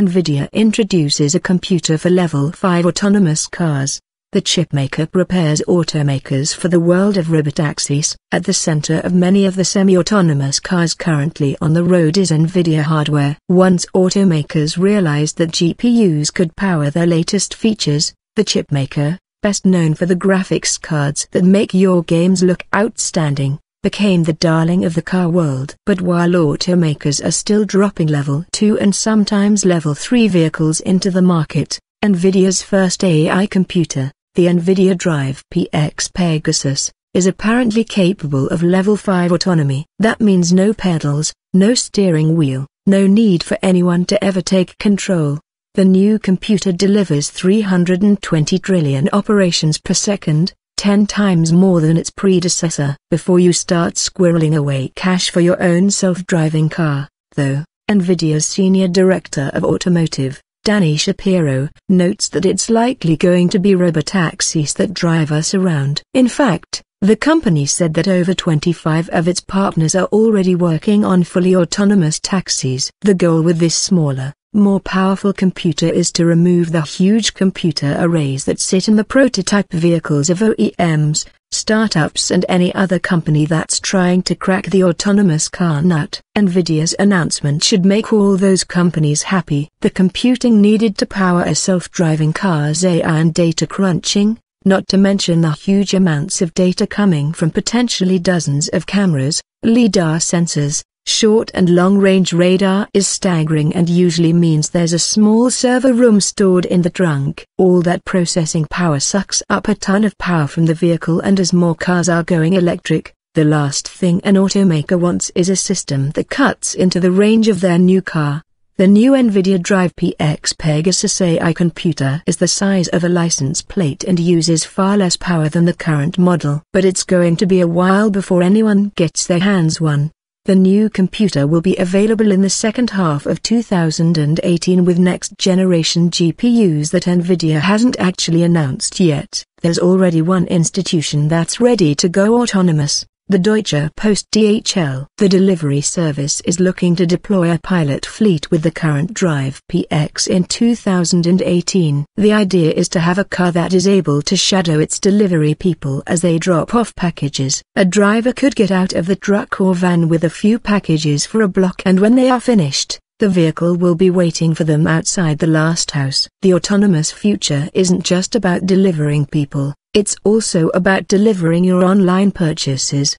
NVIDIA introduces a computer for Level 5 autonomous cars. The chipmaker prepares automakers for the world of robotaxis. At the center of many of the semi-autonomous cars currently on the road is NVIDIA hardware. Once automakers realized that GPUs could power their latest features, the chipmaker, best known for the graphics cards that make your games look outstanding, became the darling of the car world. But while automakers are still dropping Level 2 and sometimes Level 3 vehicles into the market, NVIDIA's first AI computer, the NVIDIA Drive PX Pegasus, is apparently capable of Level 5 autonomy. That means no pedals, no steering wheel, no need for anyone to ever take control. The new computer delivers 320 trillion operations per second, 10 times more than its predecessor. Before you start squirreling away cash for your own self-driving car, though, NVIDIA's senior director of automotive, Danny Shapiro, notes that it's likely going to be robotaxis that drive us around. In fact, the company said that over 25 of its partners are already working on fully autonomous taxis. The goal with this smaller, more powerful computer is to remove the huge computer arrays that sit in the prototype vehicles of OEMs, startups and any other company that's trying to crack the autonomous car nut. NVIDIA's announcement should make all those companies happy. The computing needed to power a self-driving car's AI and data crunching, not to mention the huge amounts of data coming from potentially dozens of cameras, LiDAR sensors, short and long-range radar is staggering and usually means there's a small server room stored in the trunk. All that processing power sucks up a ton of power from the vehicle, and as more cars are going electric, the last thing an automaker wants is a system that cuts into the range of their new car. The new NVIDIA Drive PX Pegasus AI computer is the size of a license plate and uses far less power than the current model. But it's going to be a while before anyone gets their hands on. The new computer will be available in the second half of 2018 with next-generation GPUs that NVIDIA hasn't actually announced yet. There's already one institution that's ready to go autonomous, the Deutsche Post DHL. The delivery service is looking to deploy a pilot fleet with the current Drive PX in 2018. The idea is to have a car that is able to shadow its delivery people as they drop off packages. A driver could get out of the truck or van with a few packages for a block, and when they are finished, the vehicle will be waiting for them outside the last house. The autonomous future isn't just about delivering people. It's also about delivering your online purchases.